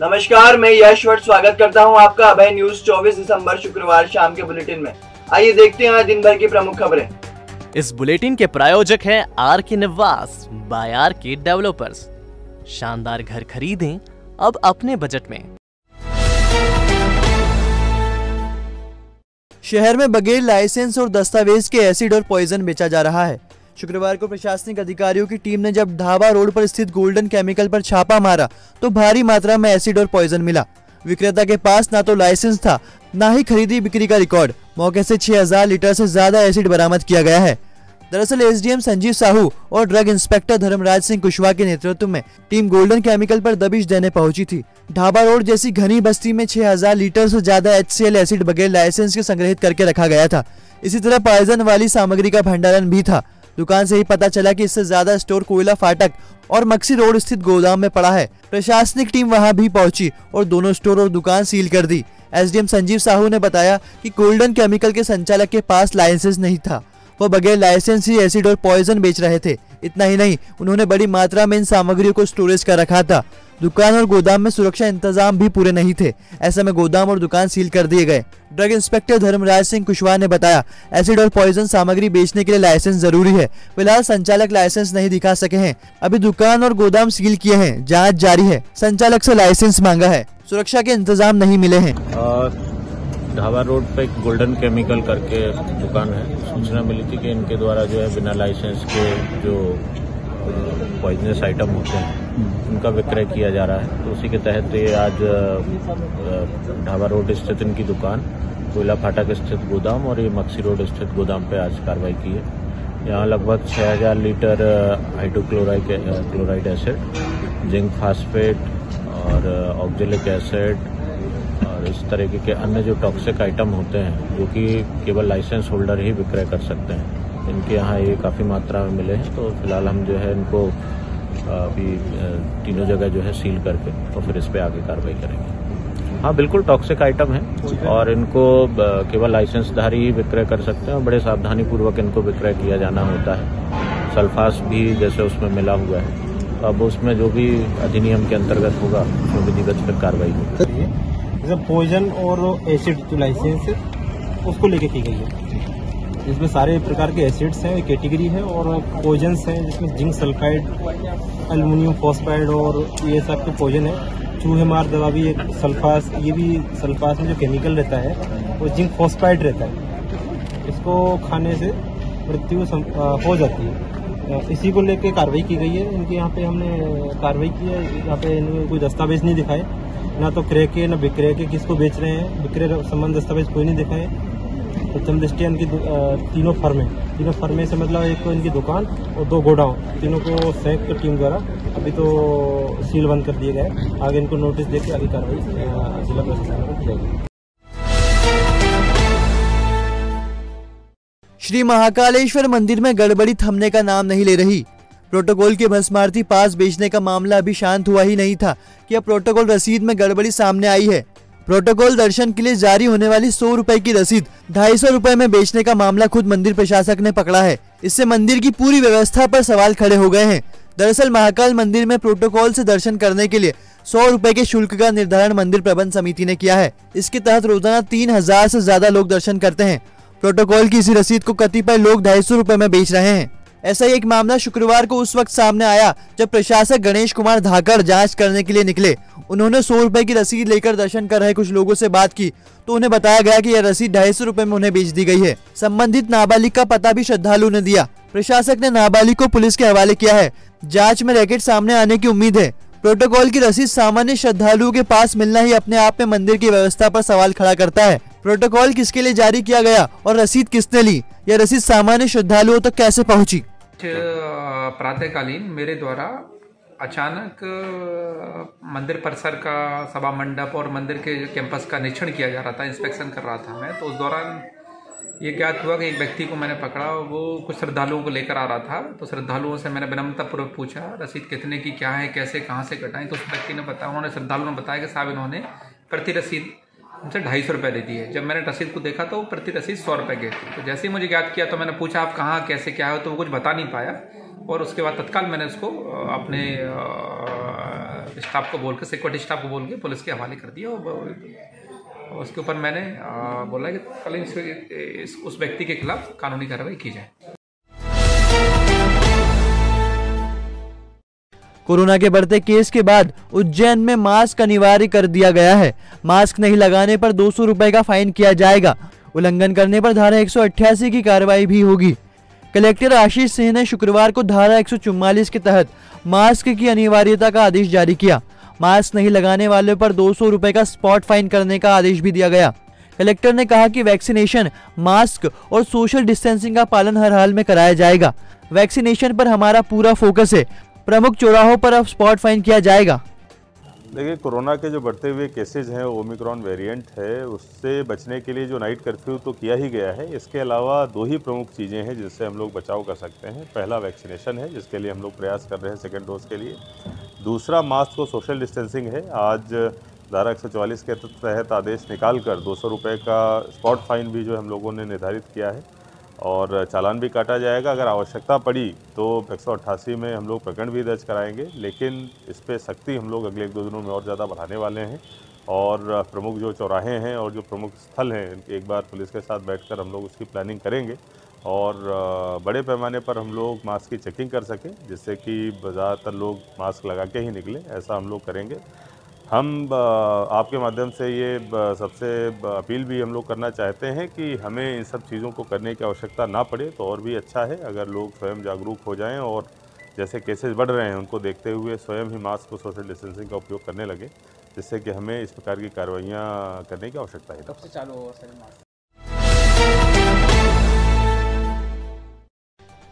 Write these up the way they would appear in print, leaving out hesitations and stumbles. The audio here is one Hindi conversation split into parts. नमस्कार, मैं यशवंत स्वागत करता हूं आपका अभय न्यूज 24 दिसंबर शुक्रवार शाम के बुलेटिन में। आइए देखते हैं आज दिन भर की प्रमुख खबरें। इस बुलेटिन के प्रायोजक हैं आर के निवास बाय आर के डेवलपर्स। शानदार घर खरीदें अब अपने बजट में। शहर में बगैर लाइसेंस और दस्तावेज के एसिड और पॉइजन बेचा जा रहा है। शुक्रवार को प्रशासनिक अधिकारियों की टीम ने जब ढाबा रोड पर स्थित गोल्डन केमिकल पर छापा मारा तो भारी मात्रा में एसिड और पॉइजन मिला। विक्रेता के पास ना तो लाइसेंस था, ना ही खरीदी बिक्री का रिकॉर्ड। मौके से 6000 लीटर से ज्यादा एसिड बरामद किया गया है। दरअसल एसडीएम संजीव साहू और ड्रग इंस्पेक्टर धर्मराज सिंह कुशवाहा के नेतृत्व में टीम गोल्डन केमिकल पर दबिश देने पहुंची थी। ढाबा रोड जैसी घनी बस्ती में 6000 लीटर से ज्यादा HCl एसिड बगैर लाइसेंस के संग्रहित करके रखा गया था। इसी तरह पॉइजन वाली सामग्री का भंडारण भी था। दुकान से ही पता चला कि इससे ज्यादा स्टोर कोयला फाटक और मक्सी रोड स्थित गोदाम में पड़ा है। प्रशासनिक टीम वहां भी पहुंची और दोनों स्टोर और दुकान सील कर दी। एसडीएम संजीव साहू ने बताया कि गोल्डन केमिकल के संचालक के पास लाइसेंस नहीं था। वो बगैर लाइसेंस ही एसिड और पॉइजन बेच रहे थे। इतना ही नहीं, उन्होंने बड़ी मात्रा में इन सामग्रियों को स्टोरेज कर रखा था। दुकान और गोदाम में सुरक्षा इंतजाम भी पूरे नहीं थे। ऐसे में गोदाम और दुकान सील कर दिए गए। ड्रग इंस्पेक्टर धर्मराज सिंह कुशवाहा ने बताया, एसिड और पॉइजन सामग्री बेचने के लिए लाइसेंस जरूरी है। फिलहाल संचालक लाइसेंस नहीं दिखा सके हैं। अभी दुकान और गोदाम सील किए हैं। जाँच जारी है। संचालक से लाइसेंस मांगा है। सुरक्षा के इंतजाम नहीं मिले हैं। ढाबा रोड पे एक गोल्डन केमिकल करके दुकान है। सूचना मिली थी कि इनके द्वारा जो है बिना लाइसेंस के जो पॉइजनस आइटम होते हैं उनका विक्रय किया जा रहा है। तो उसी के तहत ये आज ढाबा रोड स्थित इनकी दुकान, कोयला फाटक स्थित गोदाम और ये मक्सी रोड स्थित गोदाम पे आज कार्रवाई की है। यहाँ लगभग 6000 litre hydrochloride acid, zinc phosphate और ऑक्जेलिक एसिड और इस तरीके के अन्य जो टॉक्सिक आइटम होते हैं जो कि केवल लाइसेंस होल्डर ही विक्रय कर सकते हैं, इनके यहाँ ये काफ़ी मात्रा में मिले हैं। तो फिलहाल हम जो है इनको अभी तीनों जगह जो है सील करके तो फिर इस पर आगे कार्रवाई करेंगे। हाँ, बिल्कुल टॉक्सिक आइटम है और इनको केवल लाइसेंसधारी ही विक्रय कर सकते हैं और बड़े सावधानीपूर्वक इनको विक्रय किया जाना होता है। सल्फास भी जैसे उसमें मिला हुआ है। अब उसमें जो भी अधिनियम के अंतर्गत होगा उसमें विधिवत पर कार्रवाई होगी। पॉइजन और एसिड जो लाइसेंस है उसको लेके की गई है। इसमें सारे प्रकार के एसिड्स हैं, कैटेगरी है और पॉइजन्स हैं, जिसमें जिंक सल्फाइड, एल्युमिनियम फॉस्फाइड और ये सब के पॉइजन है। चूहे मार दवा भी एक सल्फास, ये भी सल्फास में जो केमिकल रहता है वो जिंक फॉस्फाइड रहता है। इसको खाने से मृत्यु हो जाती है। इसी को लेके कार्रवाई की गई है। इनके यहाँ पे हमने कार्रवाई की है। यहाँ पे इन्होंने कोई दस्तावेज नहीं दिखाए, ना तो क्रय के ना विक्रय के, किसको बेच रहे हैं विक्रय संबंध दस्तावेज कोई नहीं दिखाए। प्रथम दृष्टिया इनकी तीनों फर्में से मतलब एक तो इनकी दुकान और दो गोडाउन, तीनों को संयुक्त टीम द्वारा अभी तो सील बंद कर दिए गए। आगे इनको नोटिस देकर आगे कार्रवाई जिला प्रशासन को की जाएगी। श्री महाकालेश्वर मंदिर में गड़बड़ी थमने का नाम नहीं ले रही। प्रोटोकॉल के भस्मार्थी पास बेचने का मामला अभी शांत हुआ ही नहीं था कि अब प्रोटोकॉल रसीद में गड़बड़ी सामने आई है। प्रोटोकॉल दर्शन के लिए जारी होने वाली 100 रुपए की रसीद 250 रुपए में बेचने का मामला खुद मंदिर प्रशासक ने पकड़ा है। इससे मंदिर की पूरी व्यवस्था पर सवाल खड़े हो गए हैं। दरअसल महाकाल मंदिर में प्रोटोकॉल से दर्शन करने के लिए 100 रुपए के शुल्क का निर्धारण मंदिर प्रबंध समिति ने किया है। इसके तहत रोजाना 3000 से ज्यादा लोग दर्शन करते हैं। प्रोटोकॉल की इसी रसीद को कतिपय लोग 250 रुपए में बेच रहे हैं। ऐसा ही एक मामला शुक्रवार को उस वक्त सामने आया जब प्रशासक गणेश कुमार धाकर जांच करने के लिए निकले। उन्होंने 100 रुपए की रसीद लेकर दर्शन कर रहे कुछ लोगों से बात की तो उन्हें बताया गया कि यह रसीद 250 रुपए में उन्हें बेच दी गई है। संबंधित नाबालिग का पता भी श्रद्धालु ने दिया। प्रशासक ने नाबालिग को पुलिस के हवाले किया है। जाँच में रैकेट सामने आने की उम्मीद है। प्रोटोकॉल की रसीद सामान्य श्रद्धालुओं के पास मिलना ही अपने आप में मंदिर की व्यवस्था पर सवाल खड़ा करता है। प्रोटोकॉल किसके लिए जारी किया गया और रसीद किसने ली? यह रसीद सामान्य श्रद्धालुओं तक कैसे पहुंची? प्रातःकालीन मेरे द्वारा अचानक मंदिर परिसर का सभा मंडप और मंदिर के कैंपस का निरीक्षण किया जा रहा था। इंस्पेक्शन कर रहा था मैं, तो उस दौरान ये ज्ञात हुआ कि एक व्यक्ति को मैंने पकड़ा। वो कुछ श्रद्धालुओं को लेकर आ रहा था। तो श्रद्धालुओं से मैंने विनम्रतापूर्वक पूछा रसीद कितने की, क्या है, कैसे, कहाँ से कटाएं। तो उस व्यक्ति ने बताया, उन्होंने श्रद्धालुओं ने बताया कि साहब इन्होंने प्रति रसीद उनसे 250 रुपये दे दिए। जब मैंने रसीद को देखा तो प्रति रसीद 100 रुपये के। तो जैसे ही मुझे ज्ञात किया तो मैंने पूछा आप कहाँ, कैसे, क्या हो, तो वो कुछ बता नहीं पाया। और उसके बाद तत्काल मैंने उसको अपने स्टाफ को बोल के सिक्योरिटी स्टाफ को बोल के पुलिस के हवाले कर दिया। और उसके ऊपर मैंने बोला कि कल उस व्यक्ति के खिलाफ कानूनी कार्रवाई की जाए। कोरोना के बढ़ते केस के बाद उज्जैन में मास्क अनिवार्य कर दिया गया है। मास्क नहीं लगाने पर 200 रुपए का फाइन किया जाएगा। उल्लंघन करने पर धारा 188 की कार्रवाई भी होगी। कलेक्टर आशीष सिंह ने शुक्रवार को धारा 144 के तहत मास्क की अनिवार्यता का आदेश जारी किया। मास्क नहीं लगाने वाले पर 200 रुपए का स्पॉट फाइन करने का आदेश भी दिया गया। कलेक्टर ने कहा कि वैक्सीनेशन, मास्क और सोशल डिस्टेंसिंग का पालन हर हाल में कराया जाएगा। वैक्सीनेशन पर हमारा पूरा फोकस है। प्रमुख चौराहों पर अब स्पॉट फाइन किया जाएगा। देखिए, कोरोना के जो बढ़ते हुए केसेज हैं, ओमिक्रॉन वेरिएंट है, उससे बचने के लिए जो नाइट कर्फ्यू तो किया ही गया है। इसके अलावा दो ही प्रमुख चीज़ें हैं जिससे हम लोग बचाव कर सकते हैं। पहला वैक्सीनेशन है, जिसके लिए हम लोग प्रयास कर रहे हैं सेकेंड डोज के लिए। दूसरा मास्क और सोशल डिस्टेंसिंग है। आज धारा 144 के तहत आदेश निकाल कर 200 रुपये का स्पॉट फाइन भी जो हम लोगों ने निर्धारित किया है और चालान भी काटा जाएगा। अगर आवश्यकता पड़ी तो 188 में हम लोग प्रकरण भी दर्ज कराएंगे, लेकिन इस पर सख्ती हम लोग अगले 1-2 दिनों में और ज़्यादा बढ़ाने वाले हैं। और प्रमुख जो चौराहे हैं और जो प्रमुख स्थल हैं, एक बार पुलिस के साथ बैठकर हम लोग उसकी प्लानिंग करेंगे और बड़े पैमाने पर हम लोग मास्क की चेकिंग कर सकें, जिससे कि ज़्यादातर लोग मास्क लगा के ही निकलें, ऐसा हम लोग करेंगे। हम आपके माध्यम से ये सबसे अपील भी हम लोग करना चाहते हैं कि हमें इन सब चीज़ों को करने की आवश्यकता ना पड़े तो और भी अच्छा है। अगर लोग स्वयं जागरूक हो जाएं और जैसे केसेस बढ़ रहे हैं उनको देखते हुए स्वयं ही मास्क और सोशल डिस्टेंसिंग का उपयोग करने लगे, जिससे कि हमें इस प्रकार की कार्रवाइयाँ करने की आवश्यकता है। तब से चालू होगा सर मास्क।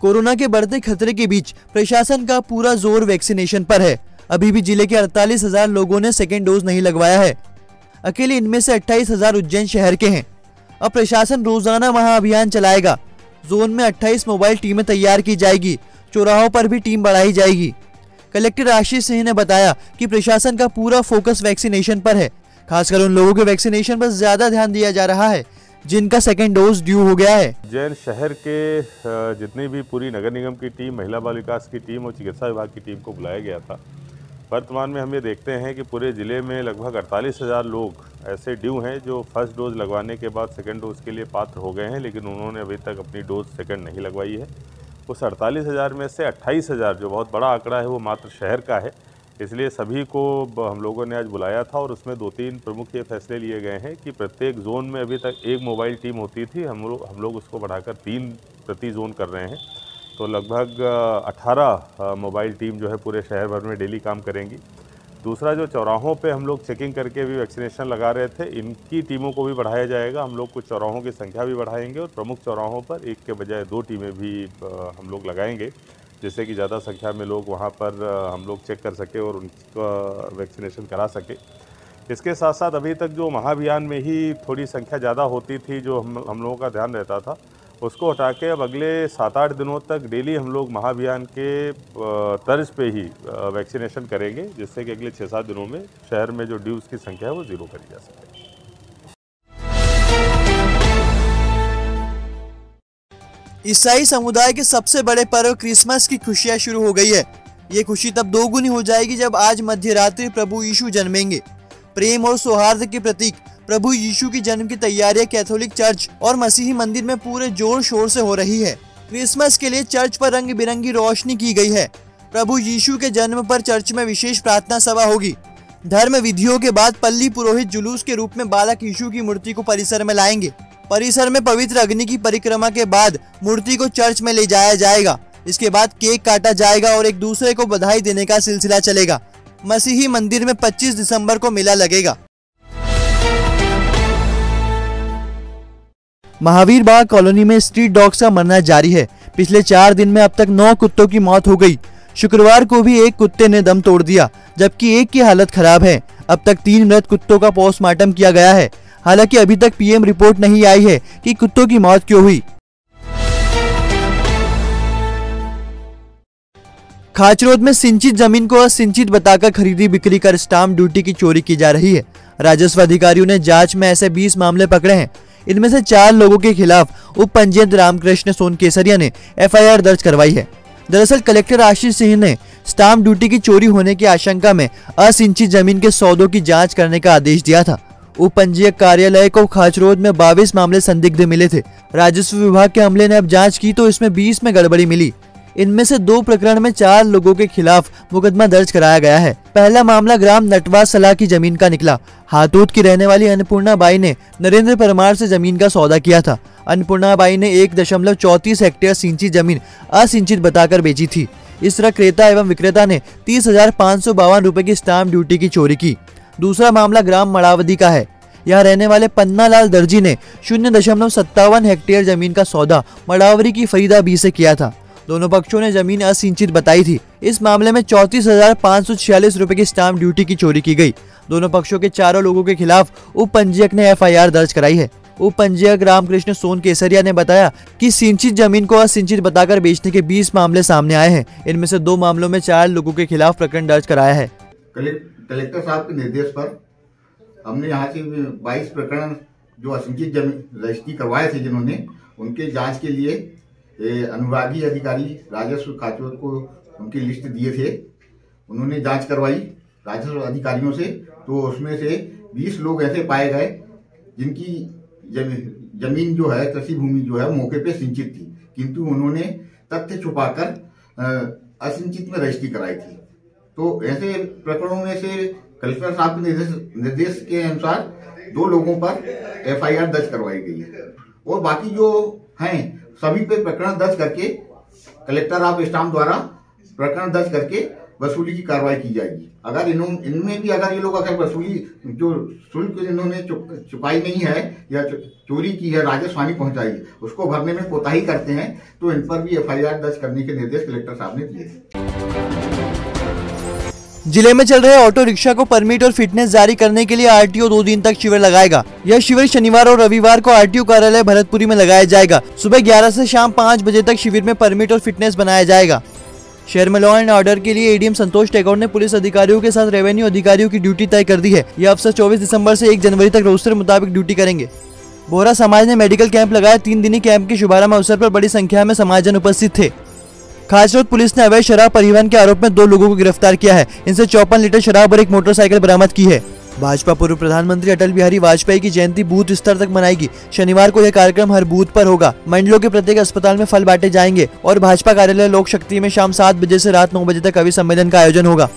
कोरोना के बढ़ते खतरे के बीच प्रशासन का पूरा जोर वैक्सीनेशन पर है। अभी भी जिले के 48,000 लोगों ने सेकेंड डोज नहीं लगवाया है। अकेले इनमें से 28,000 उज्जैन शहर के हैं। अब प्रशासन रोजाना महाअभियान चलाएगा। जोन में 28 मोबाइल टीमें तैयार की जाएगी। चौराहों पर भी टीम बढ़ाई जाएगी। कलेक्टर आशीष सिंह ने बताया कि प्रशासन का पूरा फोकस वैक्सीनेशन पर है। खासकर उन लोगों के वैक्सीनेशन पर ज्यादा ध्यान दिया जा रहा है जिनका सेकेंड डोज ड्यू हो गया है। उज्जैन शहर के जितनी भी पूरी नगर निगम की टीम, महिला बाल विकास की टीम और चिकित्सा विभाग की टीम को बुलाया गया था। वर्तमान में हम ये देखते हैं कि पूरे ज़िले में लगभग 48,000 लोग ऐसे ड्यू हैं जो फर्स्ट डोज लगवाने के बाद सेकंड डोज के लिए पात्र हो गए हैं, लेकिन उन्होंने अभी तक अपनी डोज सेकंड नहीं लगवाई है। उस 48,000 में से 28,000 जो बहुत बड़ा आंकड़ा है वो मात्र शहर का है। इसलिए सभी को हम लोगों ने आज बुलाया था और उसमें 2-3 प्रमुख ये फैसले लिए गए हैं कि प्रत्येक जोन में अभी तक 1 मोबाइल टीम होती थी, हम लोग उसको बढ़ाकर 3 प्रति जोन कर रहे हैं। तो लगभग 18 मोबाइल टीम जो है पूरे शहर भर में डेली काम करेंगी। दूसरा, जो चौराहों पे हम लोग चेकिंग करके भी वैक्सीनेशन लगा रहे थे, इनकी टीमों को भी बढ़ाया जाएगा। हम लोग कुछ चौराहों की संख्या भी बढ़ाएंगे और प्रमुख चौराहों पर 1 के बजाय 2 टीमें भी हम लोग लगाएंगे, जिससे कि ज़्यादा संख्या में लोग वहाँ पर हम लोग चेक कर सकें और उनका वैक्सीनेशन करा सकें। इसके साथ साथ अभी तक जो महाअभियान में ही थोड़ी संख्या ज़्यादा होती थी, जो हम लोगों का ध्यान रहता था, उसको हटा के अब अगले 7-8 दिनों तक डेली हम लोग महाअभियान के तर्ज पे ही वैक्सीनेशन करेंगे, जिससे कि अगले 6-7 दिनों में शहर में जो ड्यूज की संख्या है वो जीरो करी जा सके। ईसाई समुदाय के सबसे बड़े पर्व क्रिसमस की खुशियां शुरू हो गई है। ये खुशी तब दोगुनी हो जाएगी जब आज मध्य रात्रि प्रभु यीशु जन्मेंगे। प्रेम और सौहार्द के प्रतीक प्रभु यीशु की जन्म की तैयारियां कैथोलिक चर्च और मसीही मंदिर में पूरे जोर शोर से हो रही है। क्रिसमस के लिए चर्च पर रंग बिरंगी रोशनी की गई है। प्रभु यीशु के जन्म पर चर्च में विशेष प्रार्थना सभा होगी। धर्म विधियों के बाद पल्ली पुरोहित जुलूस के रूप में बालक यीशु की मूर्ति को परिसर में लाएंगे। परिसर में पवित्र अग्नि की परिक्रमा के बाद मूर्ति को चर्च में ले जाया जाएगा। इसके बाद केक काटा जाएगा और एक दूसरे को बधाई देने का सिलसिला चलेगा। मसीही मंदिर में 25 दिसंबर को मेला लगेगा। महावीर बाग कॉलोनी में स्ट्रीट डॉग्स का मरना जारी है। पिछले 4 दिन में अब तक 9 कुत्तों की मौत हो गई। शुक्रवार को भी एक कुत्ते ने दम तोड़ दिया, जबकि एक की हालत खराब है। अब तक 3 मृत कुत्तों का पोस्टमार्टम किया गया है। हालांकि अभी तक पीएम रिपोर्ट नहीं आई है कि कुत्तों की मौत क्यों हुई। खाचरोद में सिंचित जमीन को असिंचित बताकर खरीदी बिक्री कर स्टाम्प ड्यूटी की चोरी की जा रही है। राजस्व अधिकारियों ने जांच में ऐसे 20 मामले पकड़े हैं। इनमें से 4 लोगों के खिलाफ उप पंजीयक रामकृष्ण सोन केसरिया ने एफआईआर दर्ज करवाई है। दरअसल कलेक्टर आशीष सिंह ने स्टाम्प ड्यूटी की चोरी होने की आशंका में असिंचित जमीन के सौदों की जांच करने का आदेश दिया था। उपपंजीयक कार्यालय को खाचरोद में 22 मामले संदिग्ध मिले थे। राजस्व विभाग के अमले ने अब जांच की तो इसमें 20 में गड़बड़ी मिली। इनमें से 2 प्रकरण में 4 लोगों के खिलाफ मुकदमा दर्ज कराया गया है। पहला मामला ग्राम नटवा सलाह की जमीन का निकला। हातोद की रहने वाली अन्नपूर्णा बाई ने नरेंद्र परमार से जमीन का सौदा किया था। अन्नपूर्णा बाई ने 1.34 हेक्टेयर सिंचित जमीन असिंचित बताकर बेची थी। इस तरह क्रेता एवं विक्रेता ने 30,552 रुपए की स्टाम्प ड्यूटी की चोरी की। दूसरा मामला ग्राम मड़ावदी का है। यहाँ रहने वाले पन्नालाल दर्जी ने 0.57 हेक्टेयर जमीन का सौदा मड़ावरी की फरीदा बी से किया था। दोनों पक्षों ने जमीन असिंचित बताई थी। इस मामले में 34,546 रुपए की स्टाम्प ड्यूटी की चोरी की गई। दोनों पक्षों के 4 लोगों के खिलाफ उपपंजीयक ने एफआईआर दर्ज कराई है। उपपंजीयक रामकृष्ण सोन केसरिया ने बताया कि सिंचित जमीन को असिंचित बताकर बेचने के 20 मामले सामने आए हैं। इनमें से 2 मामलों में 4 लोगों के खिलाफ प्रकरण दर्ज कराया है। कलेक्टर साहब के निर्देश पर हमने यहाँ से 22 प्रकरण जो असिंचित जमीन रजिस्ट्री करवाए थे, जिन्होंने उनके जाँच के लिए अनुरागी अधिकारी राजस्व खाचरोद को उनकी लिस्ट दिए थे। उन्होंने जांच करवाई राजस्व अधिकारियों से, तो उसमें से 20 लोग ऐसे पाए गए जिनकी जमीन जो है, कृषि भूमि जो है, मौके पे सिंचित थी, किंतु उन्होंने तथ्य छुपाकर असिंचित में रजिस्ट्री कराई थी। तो ऐसे प्रकरणों में से कलेक्टर साहब के निर्देश के अनुसार 2 लोगों पर एफआईआर दर्ज करवाई गई है और बाकी जो हैं सभी पे प्रकरण दर्ज करके कलेक्टर ऑफ स्टाम्प द्वारा प्रकरण दर्ज करके वसूली की कार्रवाई की जाएगी। अगर इनमें भी अगर ये लोग अगर वसूली जो शुल्क इन्होंने चुकाई नहीं है या चोरी की है, राजस्व हानि पहुंचाई है, उसको भरने में कोताही करते हैं तो इन पर भी एफआईआर दर्ज करने के निर्देश कलेक्टर साहब ने दिए। जिले में चल रहे ऑटो रिक्शा को परमिट और फिटनेस जारी करने के लिए आरटीओ 2 दिन तक शिविर लगाएगा। यह शिविर शनिवार और रविवार को आरटीओ कार्यालय भरतपुरी में लगाया जाएगा। सुबह 11 से शाम 5 बजे तक शिविर में परमिट और फिटनेस बनाया जाएगा। शहर में लॉ एंड ऑर्डर के लिए एडीएम संतोष टेगोर ने पुलिस अधिकारियों के साथ रेवेन्यू अधिकारियों की ड्यूटी तय कर दी है। यह अफसर 24 दिसम्बर से 1 जनवरी तक रोस्टर मुताबिक ड्यूटी करेंगे। बोहरा समाज ने मेडिकल कैंप लगाया। 3 दिनी कैंप के शुभारंभ अवसर पर बड़ी संख्या में समाजजन उपस्थित थे। खाचरोद पुलिस ने अवैध शराब परिवहन के आरोप में 2 लोगों को गिरफ्तार किया है। इनसे 54 लीटर शराब और एक मोटरसाइकिल बरामद की है। भाजपा पूर्व प्रधानमंत्री अटल बिहारी वाजपेयी की जयंती बूथ स्तर तक मनाएगी। शनिवार को यह कार्यक्रम हर बूथ पर होगा। मंडलों के प्रत्येक अस्पताल में फल बांटे जाएंगे और भाजपा कार्यालय लोक शक्ति में शाम 7 बजे से रात 9 बजे तक कवि सम्मेलन का आयोजन होगा।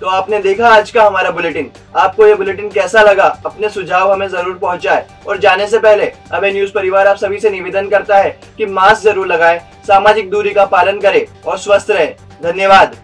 तो आपने देखा आज का हमारा बुलेटिन। आपको ये बुलेटिन कैसा लगा? अपने सुझाव हमें जरूर पहुंचाएं। और जाने से पहले अभय न्यूज परिवार आप सभी से निवेदन करता है कि मास्क जरूर लगाएं, सामाजिक दूरी का पालन करें और स्वस्थ रहें। धन्यवाद।